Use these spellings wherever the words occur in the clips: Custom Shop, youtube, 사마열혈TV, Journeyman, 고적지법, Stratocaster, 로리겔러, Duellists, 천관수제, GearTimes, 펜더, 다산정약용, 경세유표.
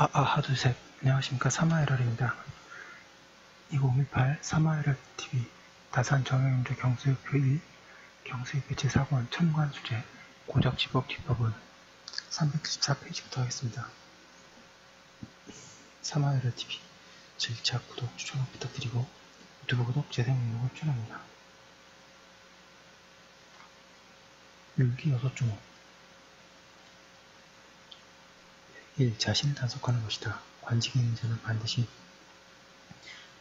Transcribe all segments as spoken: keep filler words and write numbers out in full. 아, 아, 하나, 둘, 셋. 안녕하십니까. 사마열혈입니다. 이공일팔 사마열혈티비 다산 정형용조 경세유표 일, 경세유표 제사 권 천관수재 고적지법 뒷법은 삼백십사 페이지부터 하겠습니다. 사마열혈티비 질차 구독, 추천 부탁드리고 유튜브 구독, 재생 목록을 추천합니다. 율기 여섯 종목 일. 자신을 단속하는 것이다. 관직에 있는 자는 반드시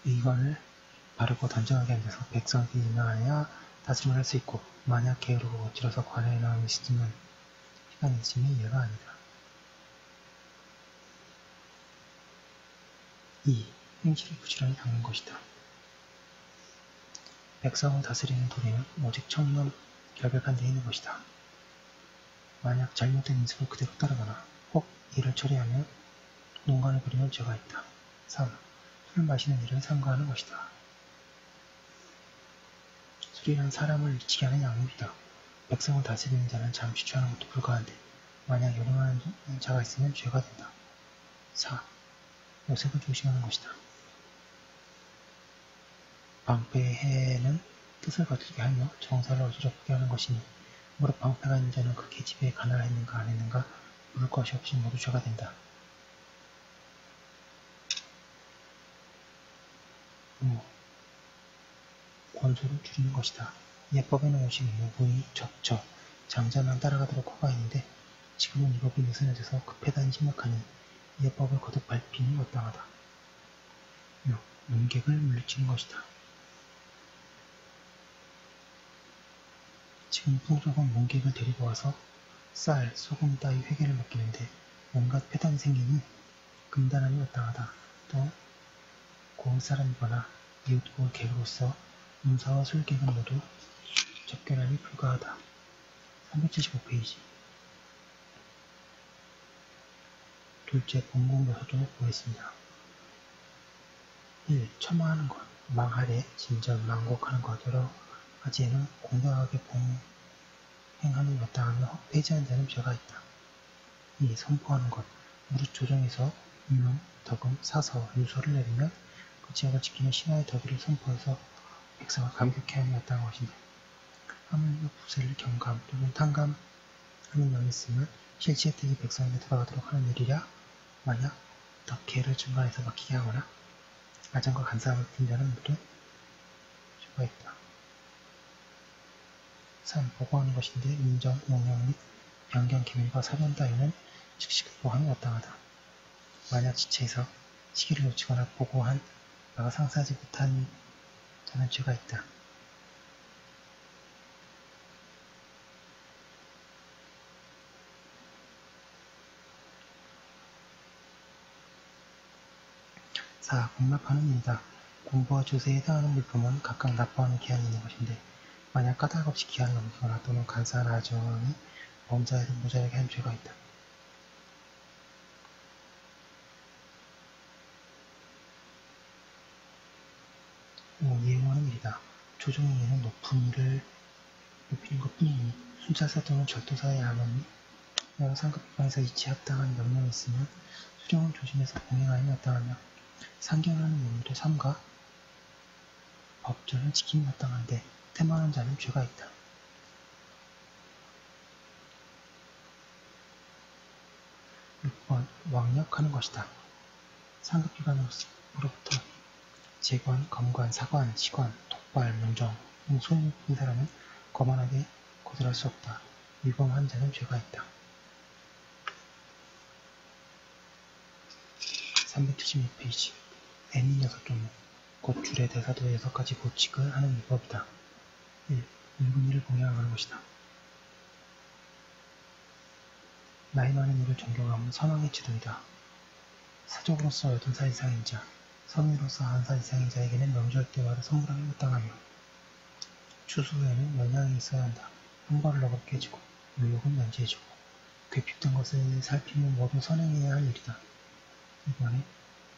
의관을 바르고 단정하게 앉아서 백성에게 임하여야 다짐을 할 수 있고, 만약 게으르고 거칠어서 관에 나온 있으면 시간이 있음이 이해가 아니다. 이. 행실을 부지런히 닦는 것이다. 백성을 다스리는 도리는 오직 청렴 결백한 데 있는 것이다. 만약 잘못된 인습을 그대로 따라가나 이를 처리하며 농간을 부리면 죄가 있다. 삼. 술 마시는 일을 삼가하는 것이다. 술이란 사람을 미치게 하는 약물이다. 백성을 다스리는 자는 잠시 취하는 것도 불가한데, 만약 요령하는 자가 있으면 죄가 된다. 사. 요색을 중심하는 것이다. 방패해는 뜻을 거칠게 하며 정사를 어지럽게 하는 것이니, 무릇 방패가 있는 자는 그 계집애에 가나했는가 안 했는가 물 것이 없이 모두 죄가 된다. 오. 권소를 줄이는 것이다. 예법에는 오신 무분이 적적 장자만 따라가도록 허가 있는데, 지금은 이 법이 느슨해져서 급해단 심각하니 예법을 거듭 밟히니 마땅하다. 육. 문객을 물리치는 것이다. 지금 풍속은 문객을 데리고 와서 쌀, 소금 따위 회개를 맡기는데 온갖 패단이 생기니 금단함이 마땅하다. 또 고을 사람이거나 이웃 고을 객으로서 음사와 술객은 모두 적결함이 불가하다. 삼백칠십오 페이지. 둘째, 본공묘서도 보겠습니다. 일. 첨화하는 것, 망하래, 진전, 망곡하는 것, 여러 가지에는 공정하게 본 행함을 마땅하며 폐지한 자는 죄가 있다. 이. 선포하는 것, 무릇 조정에서 유명, 덕음, 사서, 유서를 내리면 그 지역을 지키며 신하의 덕위를 선포해서 백성을 감격해 하며 마땅한 것이니, 하물며 부세를 경감 또는 탕감하는 명이 있으면 실제 혜택이 백성에게 돌아가도록 하는 일이라. 만약 덕혜를 중간에서 막히게 하거나 아정과 간사함을 띈 자는 모두 죄가 있다. 삼. 보고하는 것인데 인정, 용역 및 변경, 기밀과 사변 따위는 즉시 보고함이 마땅하다. 만약 지체에서 시기를 놓치거나 보고한 바가 상세하지 못한 자는 죄가 있다. 사. 공납하는 일이다. 공부와 조세에 해당하는 물품은 각각 납부하는 기한이 있는 것인데, 만약 까닭없이 기한을 넘기거나 또는 간사한 아정이 범자에게 모자라게 한 죄가 있다. 오. 예우하는 일이다. 조정의 예는 높은 일을 높이는 것 뿐이니, 수자사 또는 절도사의 암원이 여러 상급 비방에서 이치 합당한 명령이 있으면 수정을 조심해서 공행하여 마땅하며, 상경하는 일도 삼가 법전을 지킴이 마땅한데 태만한 자는 죄가 있다. 육 번. 왕력하는 것이다. 상급기관으로부터 재관, 검관, 사관, 시관, 독발, 문정, 소행을 푼 사람은 거만하게 거절할 수 없다. 위범한 자는 죄가 있다. 삼백칠십육 페이지. 애민 여섯 종목 곧 줄의 대사도 여섯 가지 고칙을 하는 위법이다. 일. 늙은 이를 공양하는 것이다. 나이 많은 이를 존경함은 선왕의 지도이다. 사적으로서 여든 살 이상인 자, 선위로서 한 살 이상인 자에게는 명절 때마다 선물함이 마땅하며, 추수에는 연양이 있어야 한다. 형벌을 너그럽게 해주고 의욕은 면제해주고 괴핍된 것을 살피면 모두 선행해야 할 일이다. 이번에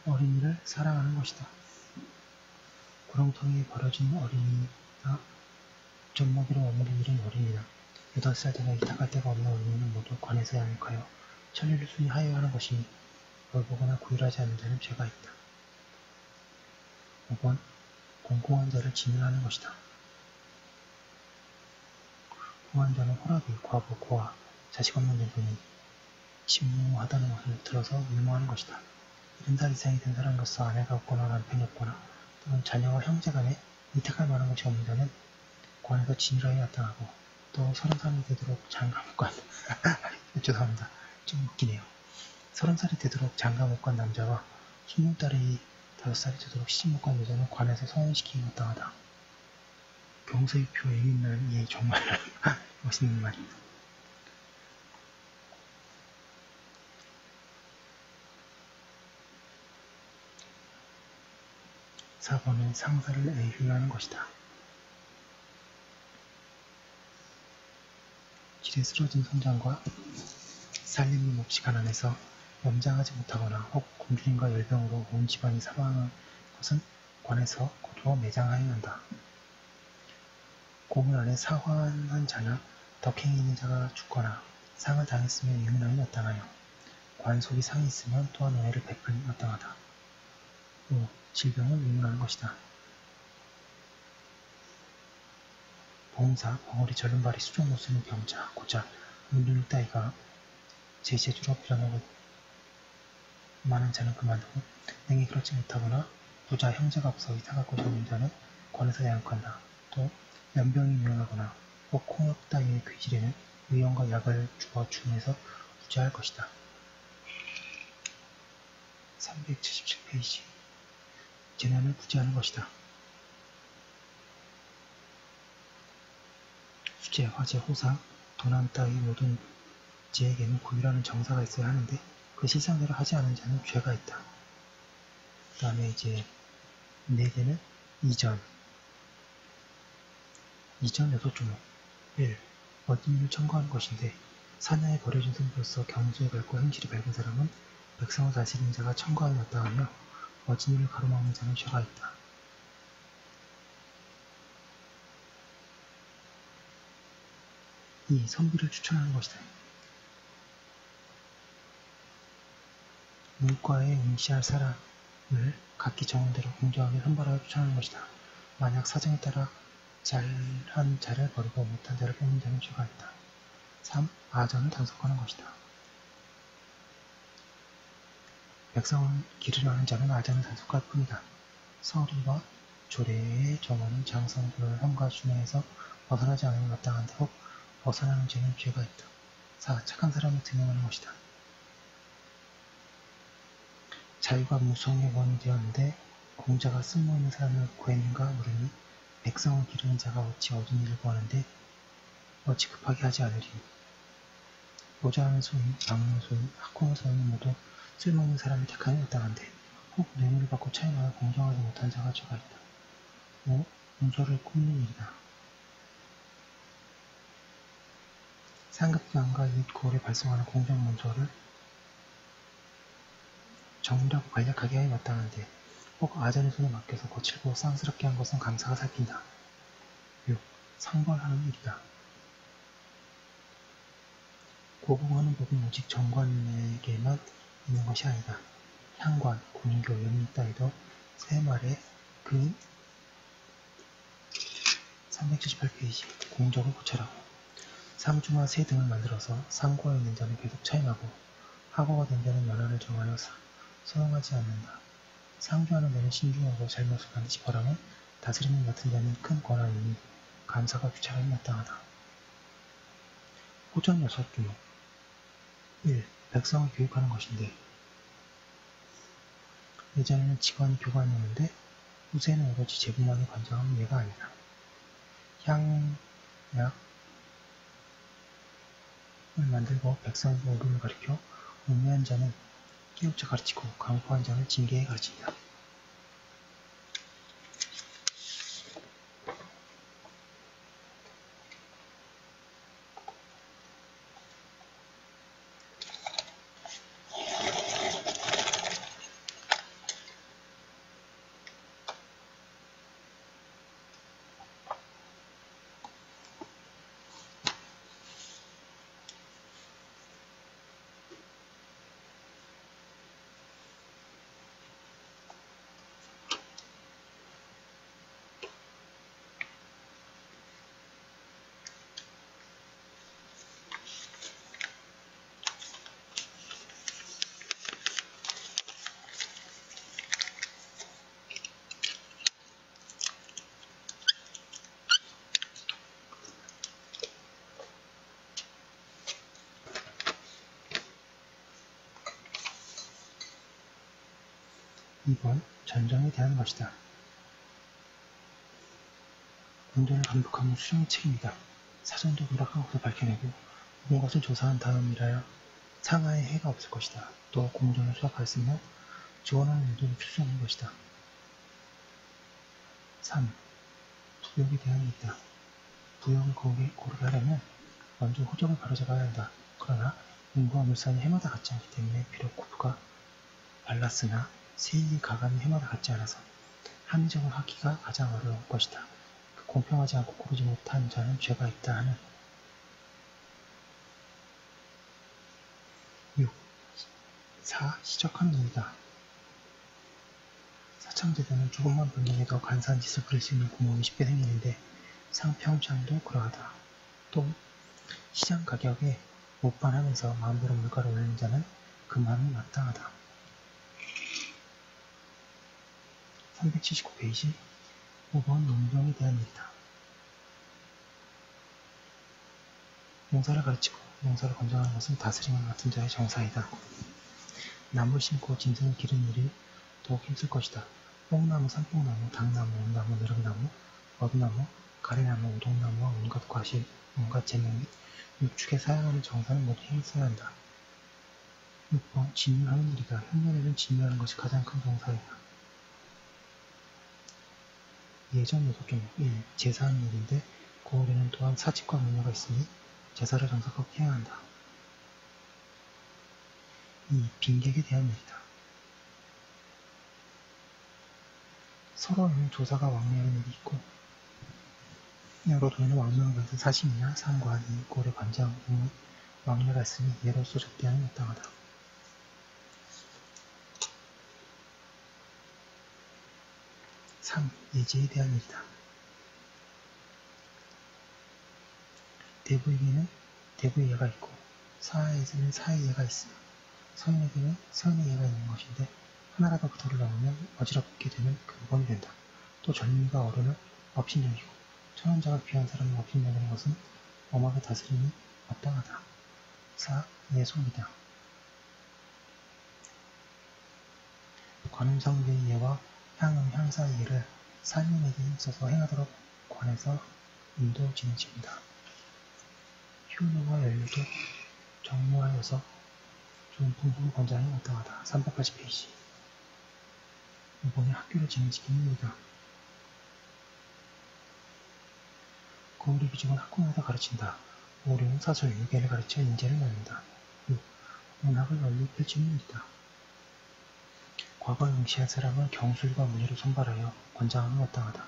어린이를 사랑하는 것이다. 구렁텅이에 버려진 어린이나 젖먹이로 어물이 잃은 어린이나 여덟 살 되나 이탁할 데가 없는 어린이는 모두 관에서 양육하여 천일순이 하여야 하는 것이니, 돌보거나 구휼하지 않는 자는 죄가 있다. 오 번. 공공한 자를 진멸하는 것이다. 공한 자는 호락이, 과부, 고아, 자식 없는 일본이 심오하다는 것을 들어서 의모하는 것이다. 일흔 살 이상이 된 사람으로서 아내가 없거나 남편이 없거나 또는 자녀와 형제 간에 이택할 만한 것이 없는 자는 관에서 진일하게 나타나고 또 서른 살이 되도록 장가 못 간 죄송합니다. 좀 웃기네요. 서른 살이 되도록 장가 못 간 남자와 스무 달이 다섯 살이 되도록 시집 못 간 여자는 관에서 성혼시키기 마땅하다. 경세유표 얘기는 예, 정말 멋있는 말입니다. 사 번은 상사를 애휼하는 것이다. 길에 쓰러진 선장과 살림을 없이 가난해서 염장하지 못하거나 혹 굶주림과 열병으로 온 집안이 사망한 것은 관에서 고로 매장하여야 한다. 고문 안에 사환한 자나 덕행이 있는 자가 죽거나 상을 당했으면 유문함이 마땅하여 관 속이 상이 있으면 또한 은혜를 베풀면 마땅하다. 오. 질병을 의문하는 것이다. 보험사, 벙어리, 절름발이, 수종 못쓰는 병자, 고자, 물릴 따위가 제 재주로 빌어먹을 많은 자는 그만두고 냉이 그렇지 못하거나 부자 형제가 없어 이사갖고 죽는 자는 관에서 양육한다. 또 연병이 유행하거나 혹 홍역 따위의 귀질에는 의원과 약을 주어 주문해서 구제할 것이다. 삼백칠십칠 페이지. 재난을 구제하는 것이다. 수재, 화재, 호사, 도난 따위 모든 죄에게는 구휼하는 정사가 있어야 하는데 그 실상대로 하지 않은 자는 죄가 있다. 그 다음에 이제 네 개는 이전. 이전 여섯 종목. 일. 원인을 청구하는 것인데 사냥에 버려진 손으로서 경주에 밟고 행실이 밟은 사람은 백성을 다스리는 자가 청구하여 마땅하며 어진이를 가로막는 자는 죄가 있다. 이. 선비를 추천하는 것이다. 물과에 응시할 사람을 각기 정원대로 공정하게 선발하여 추천하는 것이다. 만약 사정에 따라 잘한 자를 버리고 못한 자를 뽑는 자는 죄가 있다. 삼. 아전을 단속하는 것이다. 백성은 길을 아는 자는 아자는 단속할 뿐이다. 서리와 조례의 정원은 장성불을 형과 준행에서 벗어나지 않으면 마땅한데 혹 벗어나는 죄는 죄가 있다. 사. 착한 사람을 등용하는 것이다. 자유가 무성의 원이 되었는데 공자가 쓸모있는 사람을 구했는가 물으니 백성을 기르는 자가 어찌 얻은 일을 구하는데 어찌 급하게 하지 않으리. 모자하는 소인, 방문 소인, 학공의 소인 모두 쓸모없는 사람이 택하여 마땅한데 혹 뇌물을 받고 차임하여 공정하지 못한 자가 죄가 있다. 오. 문서를 굽는 일이다. 상급기관과 이웃고을에 발송하는 공정문서를 정밀하고 간략하게 하여 마땅한데 혹 아전의 손에 맡겨서 거칠고 쌍스럽게 한 것은 감사가 살핀다. 육. 상벌하는 일이다. 고공하는 법은 오직 정관에게만 있는 것이 아니다. 향관, 군교, 연민 따위도 세 말에 그 삼백칠십팔 페이지 공적을 고찰하고 상주와 세 등을 만들어서 상고에 있는 자는 계속 차임하고 하고가 된 자는 연한을 정하여 소용하지 않는다. 상주하는 자는 신중하고 잘못을 반드시 벌하면 다스리는 같은 자는 큰 권한이니 감사가 규찰하기 마땅하다. 호전 여섯 종목. 일. 백성을 교육하는 것인데 예전에는 직원이 교관이었는데 후세는 오로지 제부만이 관장하는 예가 아니다. 향약을 만들고 백성의 오름을 가리켜 음미한 자는 깨우쳐 가르치고 강포한 자는 징계에 가르친다. 이번 전쟁에 대한 것이다. 운전을 감독하면 수령의 책임이다. 사전도 누락하고서 밝혀내고 모든 것을 조사한 다음이라야 상하에 해가 없을 것이다. 또 공전을 수락하였으며 지원하는 일도 필수 없는 것이다. 삼. 부역에 대한 일이다. 부역을 고르게 하려면 먼저 호적을 바로잡아야 한다. 그러나 인구와 물산이 해마다 같지 않기 때문에 비록 구부가 발랐으나 세일이 가감이 해마다 같지 않아서 합리적을 하기가 가장 어려울 것이다. 공평하지 않고 고르지 못한 자는 죄가 있다 하는. 육. 사. 시적한 일이다. 사창제도는 조금만 분명해도 간사한 짓을 그릴 수 있는 구멍이 쉽게 생기는데 상평창도 그러하다. 또 시장 가격에 못반하면서 마음대로 물가를 올리는 자는 그 마음이 마땅하다. 삼백칠십구 페이지 오 번 농경에 대한 일이다. 농사를 가르치고 농사를 권장하는 것은 다스림을 맡은 자의 정사이다. 나무를 심고 짐승을 기르는 일이 더욱 힘쓸 것이다. 뽕나무, 산뽕나무, 당나무, 온나무, 느릅나무, 어두나무, 가래나무, 우동나무와 온갖 과실, 온갖 재능 및 육축에 사용하는 정사는 모두 힘써야 한다. 육 번 진유하는 일이다. 현년에는 진유하는 것이 가장 큰 정사이다. 예전 요소종 일. 제사하는 일인데 고을에는 또한 사직과 문화가 있으니 제사를 정석하고 해야 한다. 이. 빈객에 대한 일이다. 서로는 조사가 왕래하는 일이 있고 여러 도에는 왕래하는 것은 사심이나 상관, 이꼴의 관장 등의 왕래가 있으니 예로서 적대하는 마땅하다. 삼. 예제에 대한 일이다. 대부에게는 대부의 예가 있고 사하에서는 사의 예가 있으며 서인에게는 서인의 예가 있는 것인데 하나라도 그들을 넘으면 어지럽게 되는 근본이 된다. 또 전문가 어른은 업신여기고 천원자가 귀한 사람을 업신여기는 것은 엄하게 다스림이 마땅하다. 사. 예속이다. 관음성계의 예와 향음 향사의 예를 사인에게 힘써서 행하도록 관해서 인도 진행시킨다. 효료와 연료도 정무하여서 좋은 분부를 권장이 마땅하다. 삼백팔십 페이지 이번에 학교를 진행시키는 일이다. 고을의 규칙은 학군에서 가르친다. 오류는 사술, 유계를 가르쳐 인재를 낳는다. 육. 문학을 널리 펼치는 일이다. 과거에 응시한 사람은 경술과 문예를 선발하여 권장하는 마땅하다.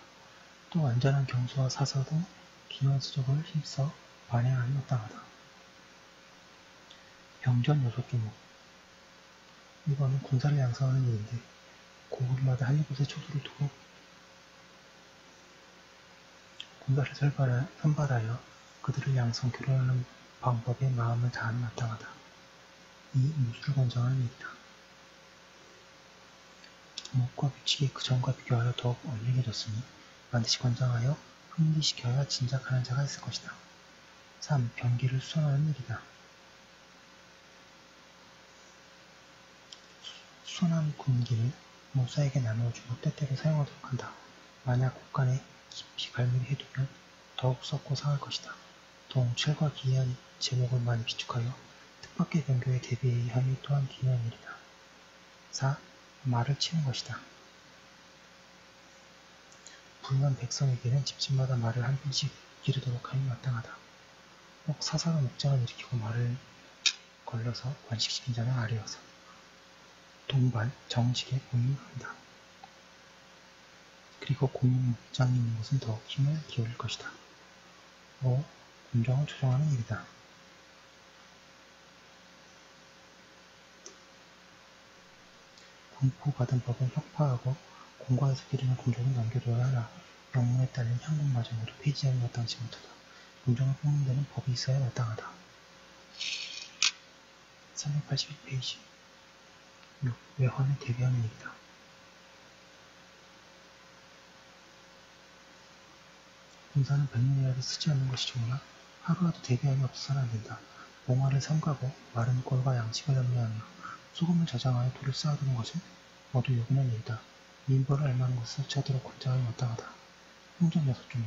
또 완전한 경수와 사서 등 기원 수적을 힘써 반행하는 마땅하다. 병전 요소 규모 이번은 군사를 양성하는 일인데 고구마다 한 곳에 초소를 두고 군사를 선발하여 그들을 양성 교련하는 방법에 마음을 다하는 마땅하다. 이. 무술을 권장하는 일이다. 목과 규칙이 그 전과 비교하여 더욱 얼리해졌으니 반드시 권장하여 흥미시켜야 진작하는 자가 있을 것이다. 삼. 병기를 수선하는 일이다. 수선한 군기를 목사에게 나누어주고 때때로 사용하도록 한다. 만약 곳간에 깊이 갈무리 해두면 더욱 썩고 상할 것이다. 동, 철과 기이한 제목을 많이 비축하여 뜻밖의 변교에 대비의 함이 또한 기이한 일이다. 사. 말을 치는 것이다. 불만 백성에게는 집집마다 말을 한 편씩 기르도록 하니 마땅하다. 혹 사사가 목장을 일으키고 말을 걸러서 관식시킨 자는 아래여서 동반, 정직에 공유한다. 그리고 공유목장이 있는 곳은 더욱 힘을 기울일 것이다. 오. 군정을 조정하는 일이다. 공포받은 법은 혁파하고 공과에서 기르는 군정은 남겨둬야 하라. 명문에 따른 향군마저도 폐지하는 마땅치 못하다. 군정을 뽑는 데는 법이 있어야 마땅하다. 삼백팔십일 페이지 육. 외환에 대비하는 일이다. 군사는 백년이라도 쓰지 않는 것이 좋으나 하루라도 대비함이 없어서는 안된다. 몽화를 삼가고 마른 꼴과 양식을 염려하며 소금을 저장하여 돌을 쌓아두는 것은 모두 요구는 일이다. 민벌을 알만한 것을 제대로 권장하기 마땅하다. 행정 여섯 종이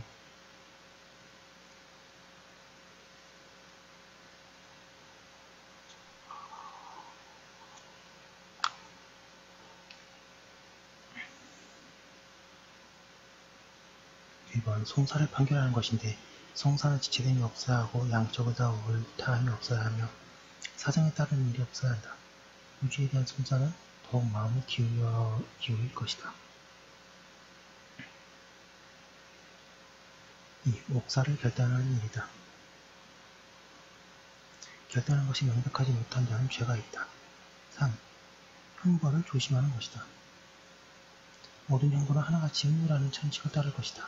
일 번 송사를 판결하는 것인데, 송사는 지체됨이 없어야 하고 양쪽을 다 울타함이 없어야 하며 사정에 따른 일이 없어야 한다. 유죄에 대한 송사는 더욱 마음을 기울여, 기울일 것이다. 이. 옥사를 결단하는 일이다. 결단하는 것이 명백하지 못한 자는 죄가 있다. 삼. 형벌을 조심하는 것이다. 모든 형벌은 하나같이 의무라는 천칙을 따를 것이다.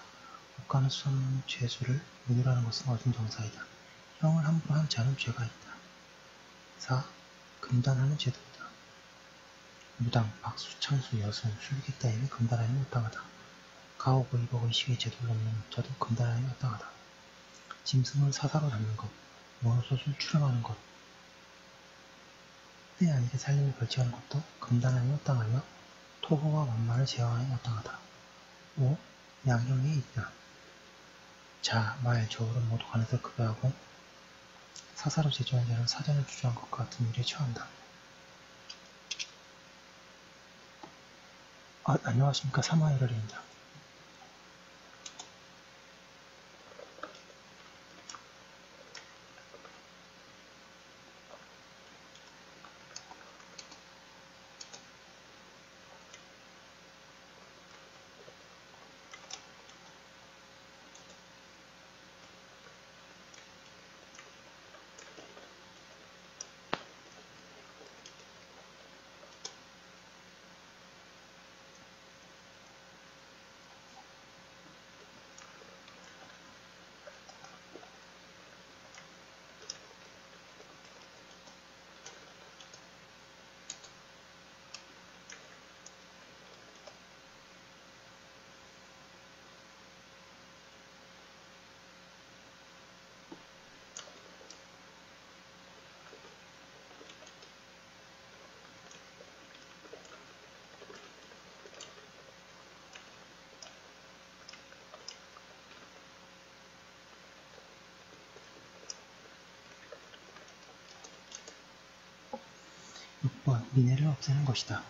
옥하는 수는 죄수를 의무라는 것은 어진 정사이다. 형을 함부로 한 자는 죄가 있다. 사. 금단하는 제도다. 무당, 박수, 창수, 여순, 술기 따위는 금단하니 마땅하다. 가오고이복의 시위 제도를 넘는 자도 금단하니 마땅하다. 짐승을 사사로 잡는 것, 모노소술 출항하는 것, 때 아니게 살림을 결제하는 것도 금단하니 마땅하며 토호와 만마를 제어하니 마땅하다. 오. 양형에 있다. 자, 말, 저울은 모두 관해서 급여하고 사사로 제조한 자는 사전을 주장한 것과 같은 일에 처한다. 아, 안녕하십니까. 사마열혈입니다. 육 번. 미뇌를 없애는 것이다.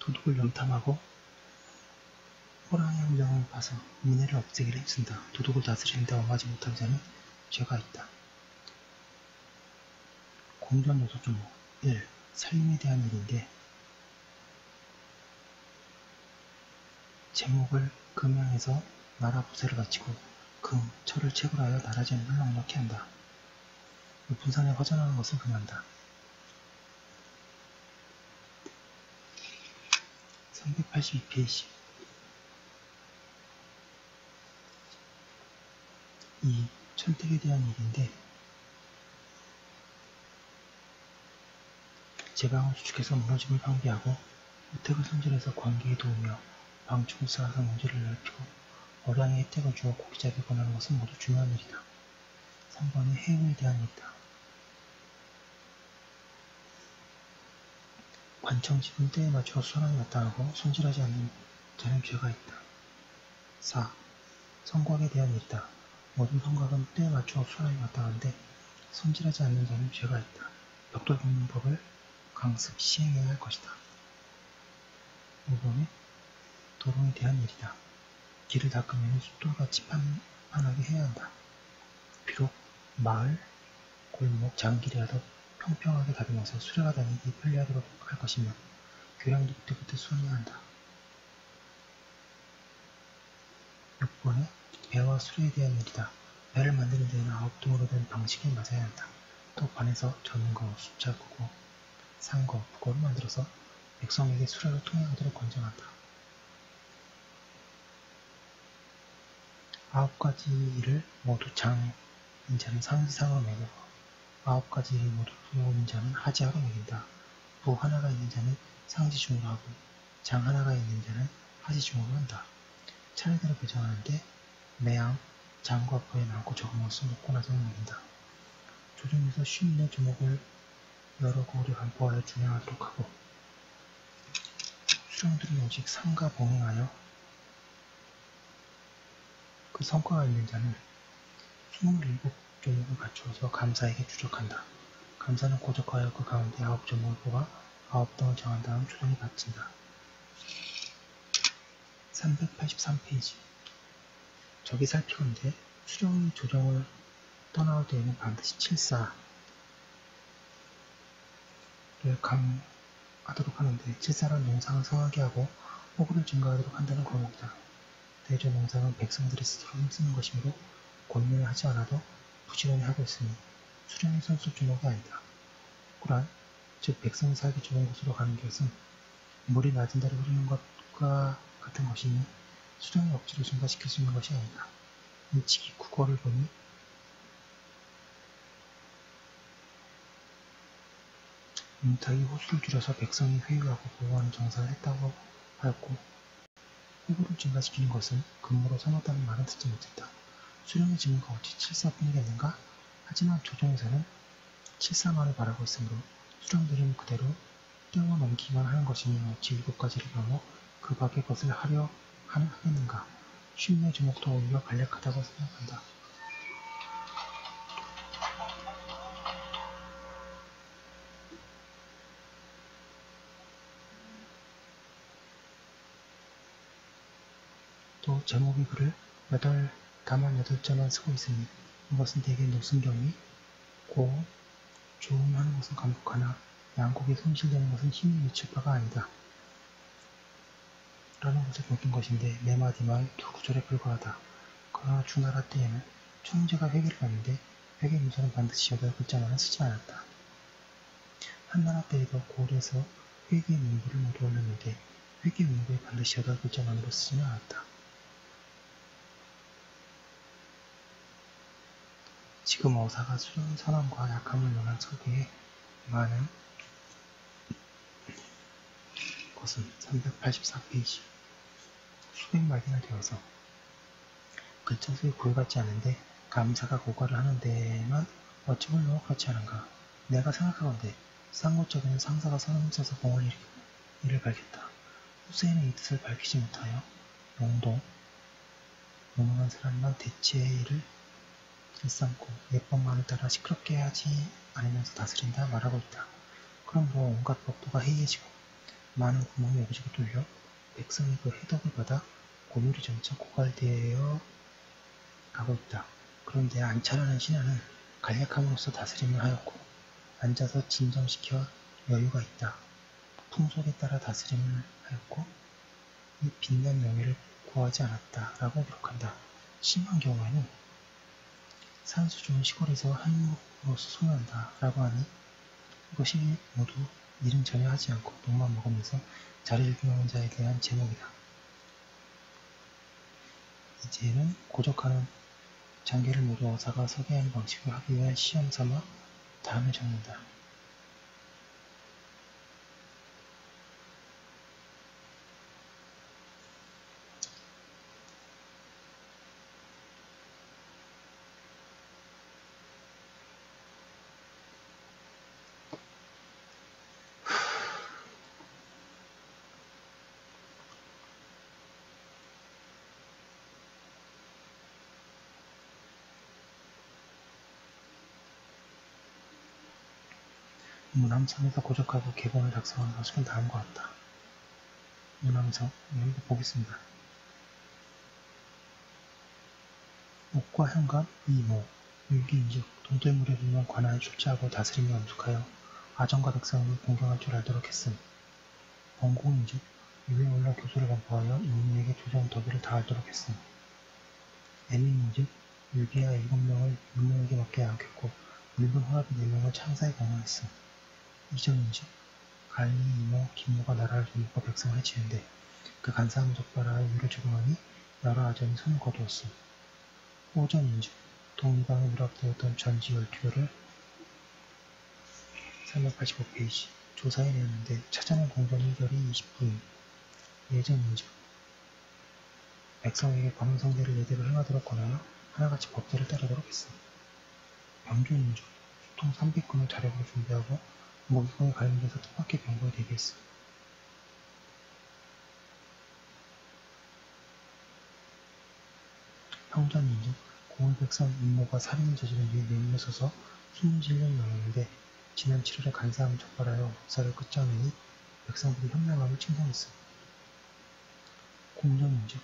도둑을 염탐하고 호랑이 한 명을 봐서 미뇌를 없애기를 힘쓴다. 도둑을 다스리는데 엄하지 못한 자는 죄가 있다. 공전 요소 종목 일. 살림에 대한 일인데, 제목을 금양에서 나라 부세를 바치고 금, 철을 채굴 하여 나라진을 넉넉히 한다. 높은 산에 허전하는 것은 금한다. 삼백팔십이 페이지 이. 천택에 대한 일인데, 제방을 수축해서 무너짐을 방비하고 혜택을 손질해서 관계에 도우며 방충을 쌓아서 문제를 넓히고 어량의 혜택을 주어 고기잡이 권하는 것은 모두 중요한 일이다. 삼 번의 해운에 대한 일이다. 관청집은 때에 맞춰 수환이 마땅하고 손질하지 않는 자는 죄가 있다. 사. 성곽에 대한 일이다. 모든 성곽은 때에 맞춰 수환이 마땅한데 손질하지 않는 자는 죄가 있다. 벽돌 굽는 법을 강습 시행해야 할 것이다. 오 번의 도롱에 대한 일이다. 길을 닦으면 숫돌같이 판판하게 해야 한다. 비록 마을, 골목, 장길이라도 평평하게 다듬어서 수레가 다니기 편리하도록 할 것이며 교량도 그때그때 수행해야 한다. 육 번의 배와 수레에 대한 일이다. 배를 만드는 데는 아홉 동으로 된 방식에 맞아야 한다. 또 관에서 전거, 숫자구고, 상거, 부거를 만들어서 백성에게 수레로 통행하도록 권장한다. 아홉 가지 일을 모두 장, 인자는 상지상으로 매기고, 아홉 가지 일을 모두 부인 자는 하지하로 매긴다. 부 하나가 있는 자는 상지중으로 하고, 장 하나가 있는 자는 하지중으로 한다. 차례대로 배정하는데, 매양, 장과 부에 남고 적은 것을 먹고 나서 먹인다. 조정에서 쉰네 종목을 여러 고리 반포하여 진행하도록 하고, 수령들은 오직 상가 범행하여 그 성과가 있는 자는 이십칠 종목을 갖추어서 감사에게 추적한다. 감사는 고적하여 그 가운데 아홉 종목을 뽑아 아홉 등을 정한 다음 추정이 바친다. 삼백팔십삼 페이지. 저기 살피건대 수령이 조정을 떠나올 때에는 반드시 칠사를 감하도록 하는데, 칠사란 농상을 성하게 하고 호구를 증가하도록 한다는 과목이다. 대조 농상은 백성들이 스스로 힘쓰는 것이므로 권유를 하지 않아도 부지런히 하고 있으니 수령의 선수 주목이 아니다. 호란, 즉 백성이 살기 좋은 곳으로 가는 것은 물이 낮은 데로 흐르는 것과 같은 것이니 수령이 억지로 증가시킬 수 있는 것이 아니다. 인치기 국어를 보니 인탁이 호수를 줄여서 백성이 회유하고 보호하는 정사를 했다고 하였고, 호구를 증가시키는 것은 근무로 삼았다는 말은 듣지 못했다. 수령의 증거가 어찌 칠사뿐이겠는가? 하지만 조정에서는 칠사만을 바라고 있으므로 수령들은 그대로 뛰어넘기만 하는 것이니 어찌 일곱 가지를 넘어 그 밖의 것을 하려 하는 하겠는가? 쉰의 주목도 오히려 간략하다고 생각한다. 또 제목이 글을 여덟, 다만 여덟 자만 쓰고 있으니 이것은 대개 노승경이 고, 조음하는 것은 감독하나 양곡이 손실되는 것은 힘이 미칠 바가 아니다 라는 것을 느낀 것인데, 네 마디만 두 구절에 불과하다. 그러나 주나라 때에는 총재가 회계를 봤는데 회계 문서는 반드시 여덟 글자만은 쓰지 않았다. 한나라 때에도 고을에서 회계 문구를 모두 올렸는데 회계 문구에 반드시 여덟 글자만으로 쓰지는 않았다. 지금 어사가 수령의 선함과 약함을 논한 서기에 많은 것은 삼백팔십사 페이지. 수백 마디나 되어서 글자 수에 구애받지 않은데 감사가 고과를 하는 데만 어찌 보려고 그렇지 않은가? 내가 생각하건대 상고적에는 상사가 선을 써서 공을 이를 밝혔다. 후세에는 이 뜻을 밝히지 못하여 용동, 무능한 사람만 대체의 일을 일삼고 예법만을 따라 시끄럽게 하지 않으면서 다스린다 말하고 있다. 그러므로 온갖 법도가 해이해지고 많은 구멍이 여기저기 뚫려 백성이 그 해덕을 받아 고물이 점차 고갈되어 가고 있다. 그런데 안차라는 신하는 간략함으로써 다스림을 하였고 앉아서 진정시켜 여유가 있다. 풍속에 따라 다스림을 하였고 이 빛난 명예를 구하지 않았다 라고 기록한다. 심한 경우에는 산수 좋은 시골에서 한몫으로서 소유한다 라고 하니 이것이 모두 일은 전혀 하지 않고 돈만 먹으면서 자리를 비우는 자에 대한 제목이다. 이제는 고적하는 장계를 모두 어사가 서기하는 방식을 하기 위한 시험삼아 다음을 적는다. 문함성에서 고적하고 계본을 작성한 서술은 다음과 같다. 문함성, 한번 보겠습니다. 옥과 현감, 이모, 율기인즉 동들물에 보면 관하에 출제하고 다스림이 엄숙하여 아정과 백성을 공경할 줄 알도록 했음. 번공인즉 위에 올라 교수를 반포하여 인민에게 조정 더비를 다하도록 했음. 애민인즉 율기야 일곱 명을 인민에게 맡게 하였겠고 일본 허합이 네 명을 창사에 공헌했음. 이전인지 갈리, 이모, 김모가 나라를 돕고 백성을 해치는데 그 간사함을 적발하여 위를 조롱하니 여러 아전이 손을 거두었음. 오전인지 동의방에 누락되었던 전지 열두교를 삼백팔십오 페이지 조사해내었는데 찾아낸 공전의 결이 이십 분임. 예전인지 백성에게 범성대를 예대를 행하도록 권하여 하나같이 법대를 따르도록 했음. 방조인지 수통 삼백 건을 자력으로 준비하고 목이 갈면서 뜻밖의 변곡이 되게 했습니다. 평전 인정, 고을백선 임모가 살인을 저지른 뒤에 내몰려서서 힘을 실력이 나오는데 지난 칠월에 간사함을 적발하여 역사를 끝장내니 백성들이 현명함을 칭송했습니다. 공전 인정,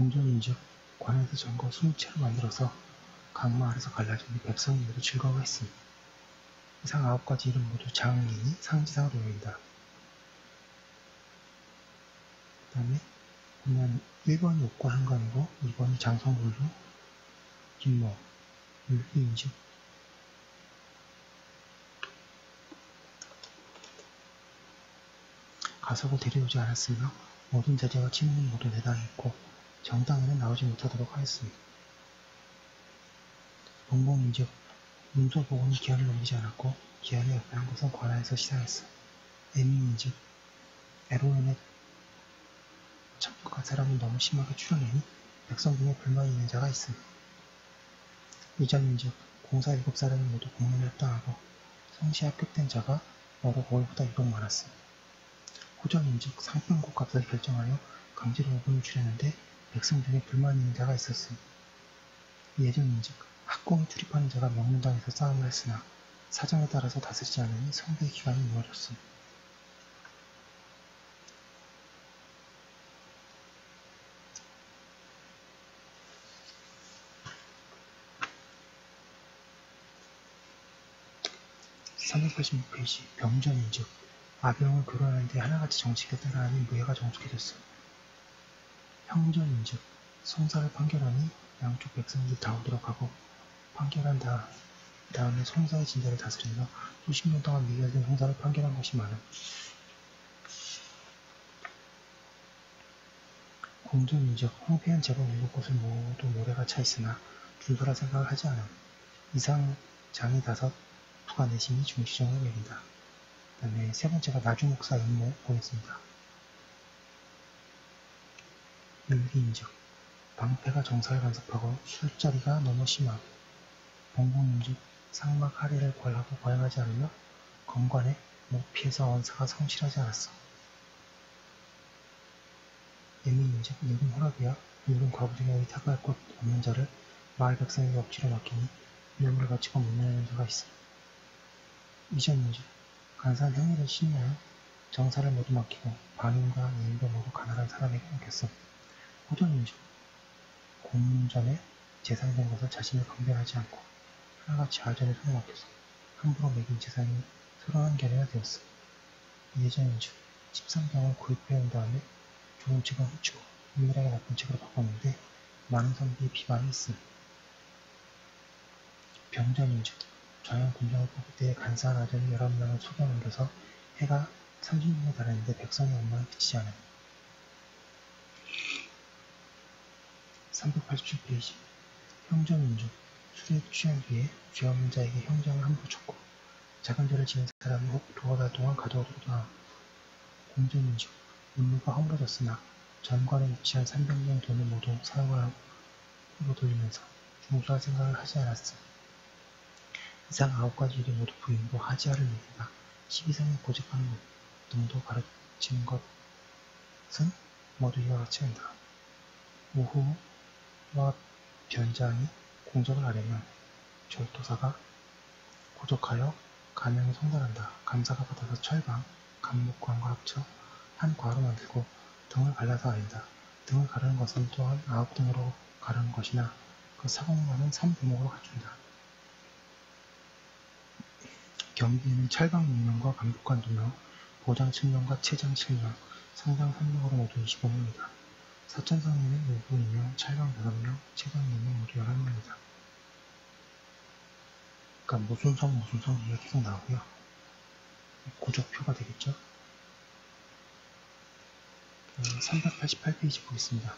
공전인즉 관에서 전거 이십 채로 만들어서 강마 아래서 갈라지니 백성이 모두 즐거워했습니다. 이상 아홉 가지 이름 모두 장인이 상지상으로 모인다. 그 다음에 보면 일 번이 옥고 한관이고 이 번이 장성굴로 김모 율기인즉 가서고 데려오지 않았으며 모든 자제와 친문 모두 대당했고 정당에는 나오지 못하도록 하였습니다. 봉봉인즉 문서복원이 기한을 넘기지 않았고 기한을 옆에한 것은 관하에서 시사했습니다. 애민인즉 에로엔의 참극한 사람을 너무 심하게 추려내니 백성 중에 불만이 있는 자가 있습니다. 이전인즉 공사 일곱 사람이 모두 공문을 협당하고 성시에 합격된 자가 여러 거울보다 유독 많았습니다. 호전인즉 상평국 값을 결정하여 강제로 오금을 줄였는데 백성 중에 불만이 있는 자가 있었습니다. 예전인즉 학공을 출입하는 자가 명문당에서 싸움을 했으나 사정에 따라서 다스리지 않으니 성비의 기간이 무너졌습니다. 삼백팔십육 페이지 병전인즉 아병을 교란하는데 하나같이 정칙에 따라하니 무예가 정직해졌습니다. 형전인즉 송사를 판결하니 양쪽 백성들이 다 오도록 하고 판결한 다, 다음에 송사의 진자를 다스리며 수십 년 동안 미결된 송사를 판결한 것이 많음. 공전인즉 황폐한 제법 일곱 곳을 모두 모래가 차있으나 줄서라 생각을 하지 않음. 이상 장이 다섯 부가 내심이 중시정을 내린다. 그 다음에 세 번째가 나주목사 임모 보겠습니다. 율기인즉 방패가 정사를 간섭하고 술자리가 너무 심하고 봉봉인즉 상막 할애를 권하고 거행하지 않으며 건관에 못 피해서 언사가 성실하지 않았어. 예민인즉 늙은 호락이야 늙은 과부중에 의탁할 것 없는 자를 마을 백성에게 억지로 맡기니 뇌물을 바치고 못 내는 자가 있어. 이전인즉 간사한 행위를 신뢰하여 정사를 모두 맡기고 반응과 예의도 모두 가난한 사람에게 맡겼어. 호전인즉 공문전에 재산된 것을 자신을 강변하지 않고 하나같이 아전에 손을 맡겨서 함부로 매긴 재산이 서러한 견해가 되었습니다. 예전인즉 십삼 병을 구입해온 다음에 좋은 책은 훔치고 은밀하게 나쁜 책으로 바꿨는데 많은 선비의 비관이 있습니다. 병전인즉 좌연 군정을 뽑을 때에 간사한 아전이 열한 명을 속여 넘겨서 해가 삼십 명에 달했는데 백성의 엄마에 그치지 않았습니다. 삼백팔십칠 페이지 형전인즉 술에 취한 뒤에 죄 없는 자에게 형장을 함부로 쳤고 작은 죄를 지은 사람은 혹 도하다 동안 가져오도록 하고 공전인즉 문무가 허물어졌으나 전관에 위치한 삼백 명 돈을 모두 사용하고 후로 돌리면서 중수할 생각을 하지 않았음. 이상 아홉 가지 일이 모두 부인도 하지하를 믿는다. 십이 성에 고집하는 능도 가르치는 것은 모두 이와 같이 한다. 오후 와 변장이 공적을 하려면 절도사가 고적하여 감형을 성달한다. 감사가 받아서 철방, 감목관과 합쳐 한 과로 만들고 등을 갈라서 아린다. 등을 가르는 것은 또한 아홉 등으로 가르는 것이나 그 사공관은 삼부목으로 갖춘다. 경비에는 찰강육명과 감독관 두명, 보장 칠명과 체장 칠명, 상장 삼명으로 모두 이십오명이다. 사천상에는 요부 이명, 찰강 다섯명, 체장 육명 모두 열한명이다. 그러니까 무순성, 무순성 이게 계속 나오고요. 고적표가 되겠죠. 삼백팔십팔페이지 보겠습니다.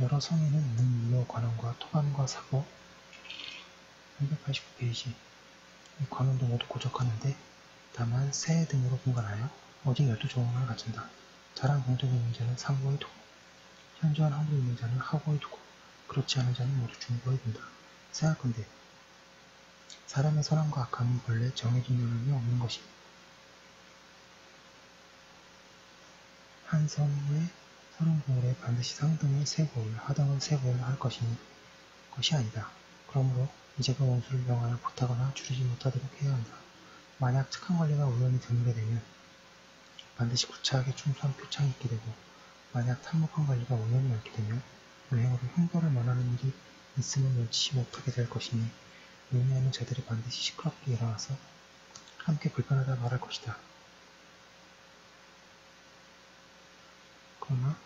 여러 성에는 문, 미어, 관원과 토관과 사고. 삼백팔십구페이지. 이 관원도 모두 고적하는데 다만 세 등으로 분간하여 오직 열두 조항을 갖춘다. 자랑 공적인 인자는 상고의 도고, 현저한 항구인 인자는 하고의 도고, 그렇지 않은 자는 모두 중고의 된다. 생각건대 사람의 선함과 악함은 본래 정해진 요령이 없는 것이니 한 성의 서른 고을에 반드시 상등을 세 고을, 하등을 세 고을 할 것이니 것이 아니다. 그러므로 이제 그 원수를 명하여 보타거나 줄이지 못하도록 해야 한다. 만약 착한 관리가 우연히 드물게 되면 반드시 구차하게 충수한 표창이 있게 되고, 만약 탐목한 관리가 우연히 없게 되면 불행으로 형벌을 면하는 일이 있으면 놓치지 못하게 될 것이니 요미하는 자들이 반드시 시끄럽게 일어나서 함께 불편하다 말할 것이다. 그러나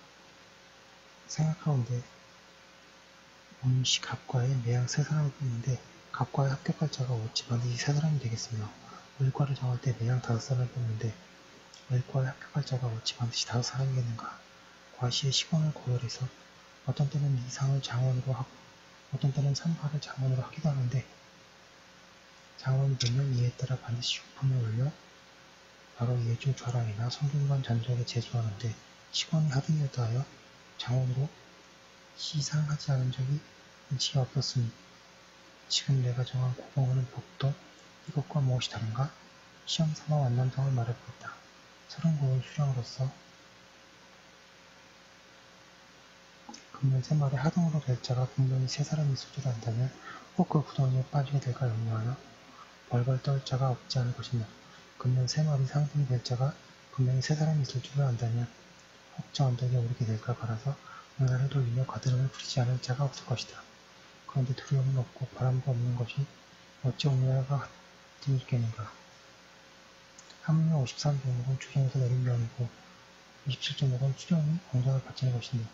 생각하건대 음시 갑과의 매양 세 사람을 뽑는데 갑과의 합격할 자가 어찌 반드시 세 사람이 되겠으며, 을과를 정할 때 매양 다섯 사람을 뽑는데 을과의 합격할 자가 어찌 반드시 다섯 사람이겠는가. 과시의 시권을 고열해서 어떤 때는 이상을 장원으로 하고 어떤 때는 삼가를 장원으로 하기도 하는데, 장원 몇명 이에 따라 반드시 육품을 올려 바로 예주 좌랑이나 성균관 잔적에 제수하는데, 시권이 하등이었다 하여 장원으로 시상하지 않은 적이 인치가 없었으니 지금 내가 정한 고봉하는 법도 이것과 무엇이 다른가? 시험삼아 완남성을 말해보겠다. 서른고을 수령으로서 금년 세 말에 하등으로 될 자가 분명히 세 사람이 있을 한다면 혹 그 구덩이에 빠지게 될까 염려하여 벌벌 떨 자가 없지 않을 것이며, 금년 세 말이 상승이 될 자가 분명히 세 사람이 있을 줄을 안다면 혹자 언덕에 오르게 될까 바라서 은하를 돌리며 가드름을 부리지 않을 자가 없을 것이다. 그런데 두려움은 없고 바람도 없는 것이 어찌 오늘과 같은 일겠는가. 함유의 오십삼조목은 주경에서 내린 명이고 이십칠조목은 수령이 공정을 바치는 것이니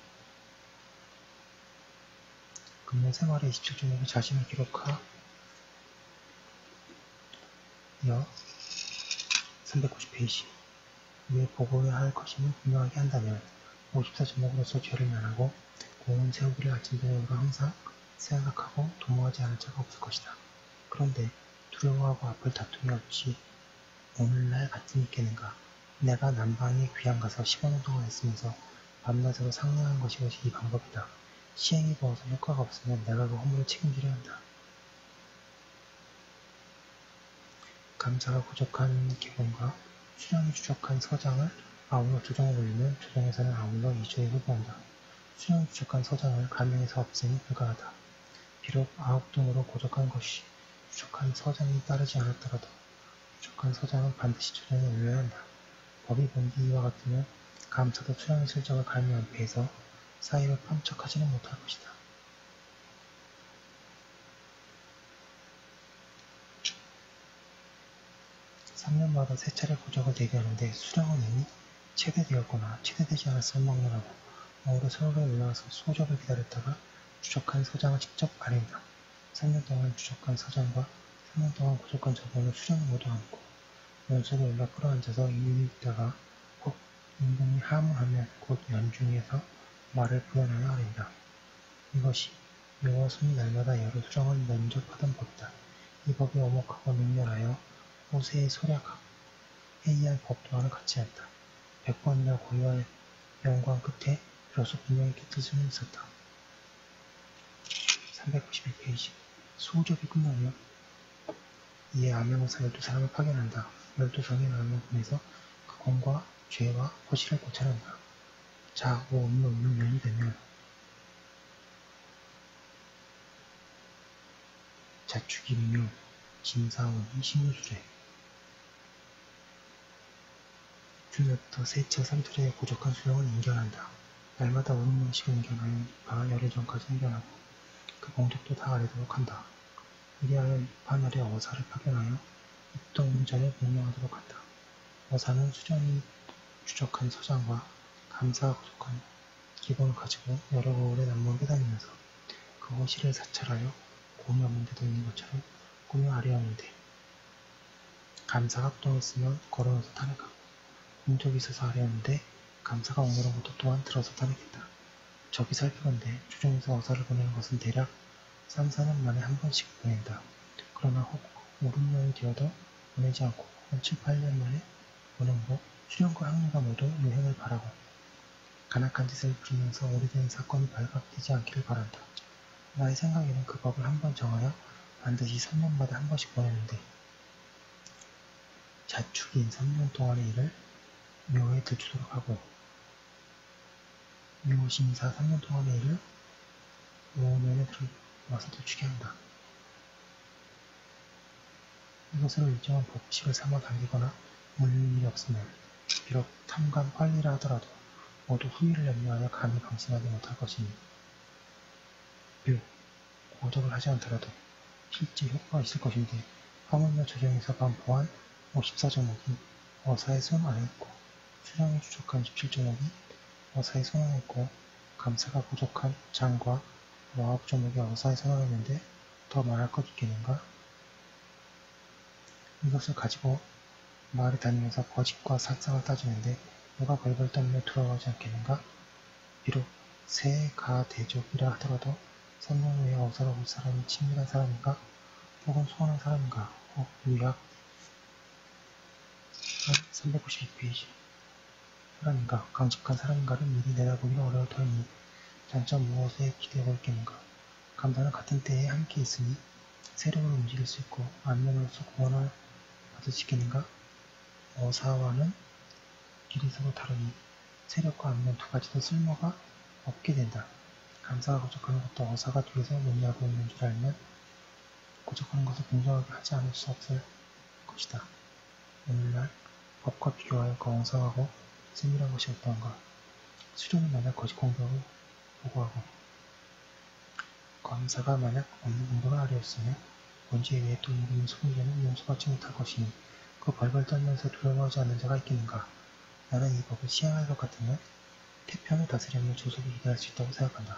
금년 생활에 이십칠조목이 자신을 기록하여 삼백구십페이지 위에 보고해야 할 것임을 분명하게 한다면 오십사조목으로서 죄를 면하고 공은 세우기를 아침 저녁으로 항상 생각하고 도모하지 않을 자가 없을 것이다. 그런데 두려워하고 앞을 다툼이 없지 오늘날 같은 있겠는가. 내가 남방에 귀양 가서 십오년 동안 있으면서 밤낮으로 상냥한 것이 것이 이 방법이다. 시행이 보아서 효과가 없으면 내가 그 허물을 책임지려 한다. 감사가 부족한 개봉과 수령이 부족한 서장을 아울러 조정을 올리면 조정에서는 아울러 이주에 후보한다. 수령이 부족한 서장을 감형에서 없애니 불가하다. 비록 아홉 등으로 고적한 것이 부족한 서장이 따르지 않았더라도 부족한 서장은 반드시 조정에 올려야 한다. 법이 본디 이와 같으면 감사도 수령의 실적을 감형 앞에서 사이를 판척하지는 못할 것이다. 삼년마다 세 차례 고적을 대기하는데 수령은 이미 체대되었거나 체대되지 않았을 막론하고 어우러 서울에 올라와서 소절을 기다렸다가 주적한 서장을 직접 가린다. 삼년 동안 주적한 서장과 삼년 동안 고적한 저번을 수령을 모두 안고 연수로 올라 끌어앉아서 이유를 있다가 혹 임금이 하문하면 곧 연중에서 말을 부연하여 아린다. 이것이 여와 순이 날마다 여러 수령을 면접하던 법이다. 이 법이 오목하고 맹렬하여 호세의 소략하고 해이한 법 또한 같지 않다. 백번이나 고유한 영광 끝에 비로소 분명히 깨뜨릴 수는 있었다. 삼백구십일페이지 소적이 끝나며 이에 암행어사 열두사람을 파견한다. 열두성의 남을 보내서 그 공과 죄와 호실을 고찰한다. 자고 음료 음료면이 되면 자축이며 진사원이 신유수레 주년부터 세차 삼차례에 고적한 수령을 인견한다. 날마다 오는 명씩 인견하여 방한 열흘 전까지 인견하고 그 공적도 다 아뢰도록 한다. 이리하여 입판열의 어사를 파견하여 입동 문전을 공명하도록 한다. 어사는 수정이 추적한 서장과 감사가 부족한 기본을 가지고 여러 거울에 난무를 해다니면서 그 허실을 사찰하여 고이 없는데도 있는 것처럼 꾸며 아뢰었는데, 감사가 합동했으면 걸어서 탄핵하고, 공적이 있어서 아뢰었는데 감사가 오늘한 것도 또한 들어서 탄핵했다. 적이 살펴건대 추정에서 어사를 보내는 것은 대략 삼 사 년 만에 한 번씩 보낸다. 그러나 혹 오륙년이 되어도 보내지 않고 한 칠 팔 년 만에 보낸고, 수령과 학류가 모두 유행을 바라고 간악한 짓을 부리면서 오래된 사건이 발각되지 않기를 바란다. 나의 생각에는 그 법을 한번 정하여 반드시 삼 년마다 한 번씩 보내는데, 자축인 삼 년 동안의 일을 묘에 들추도록 하고, 묘심사 삼 년 동안의 일을 묘면에 들어와서 들추게 한다. 이것으로 일정한 법칙을 삼아 당기거나 물릴 일이 없으면 비록 탐관 관리라 하더라도 모두 후위를 염려하여 감히 방심하지 못할 것이니, 묘, 고적을 하지 않더라도 실제 효과가 있을 것인데, 화물묘 조정에서 간 보안 오십사 종목이 어사의 손 안에 있고, 수정이 추적한 십칠 종목이 어사의 손 안에 있고, 감사가 부족한 장과 십구 종목이 어사의 손 안에 있는데 더 말할 것 있겠는가? 이것을 가지고 마을에 다니면서 거짓과 사상을 따지는데 누가 벌벌 떨며 돌아가지 않겠는가? 비록 새, 가, 대족이라 하더라도 삼 년 후에 어사로 올 사람이 친밀한 사람인가? 혹은 소원한 사람인가? 혹 유약 삼백구십이 페이지 사람인가? 강직한 사람인가를 미리 내다보기는 어려울 터이니 장점 무엇에 기대하고 있겠는가? 감사는 같은 때에 함께 있으니 세력을 움직일 수 있고 안면으로서 구원을 받을 수 있겠는가? 어사와는 길이 서로 다르니 세력과 안면 두 가지도 쓸모가 없게 된다. 감사가 고적하는 것도 어사가 뒤에서 논의하고 있는 줄 알면 고적하는 것을 공정하게 하지 않을 수 없을 것이다. 오늘날 법과 비교하여 거엉성하고 세밀한 것이 어떤가? 수령은 만약 거짓 공격을 보고하고 감사가 만약 없는 공격을 아뢰었으며 문제에 의해 또 임금의 소문에는 용서받지 못할 것이니 그 벌벌 떨면서 두려워하지 않는 자가 있겠는가? 나는 이 법을 시행할 것 같으면 태평을 다스리는 조속이 기대할 수 있다고 생각한다.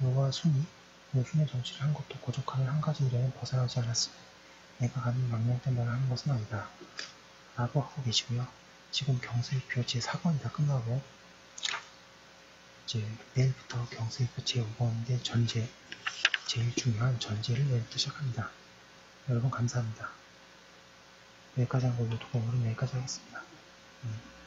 요와 순이 요순의 정치를 한 것도 고적하는 한 가지 일에는 벗어나지 않았으니 내가 가는 망령된 말을 하는 것은 아니다. 라고 하고 계시고요. 지금 경세유표 제사 권이 다 끝나고 이제 내일부터 경세유표 제오 권인데 전제, 제일 중요한 전제를 내일부터 시작합니다. 여러분 감사합니다. 여기까지 한 걸로 두고 오늘은 여기까지 하겠습니다. 음.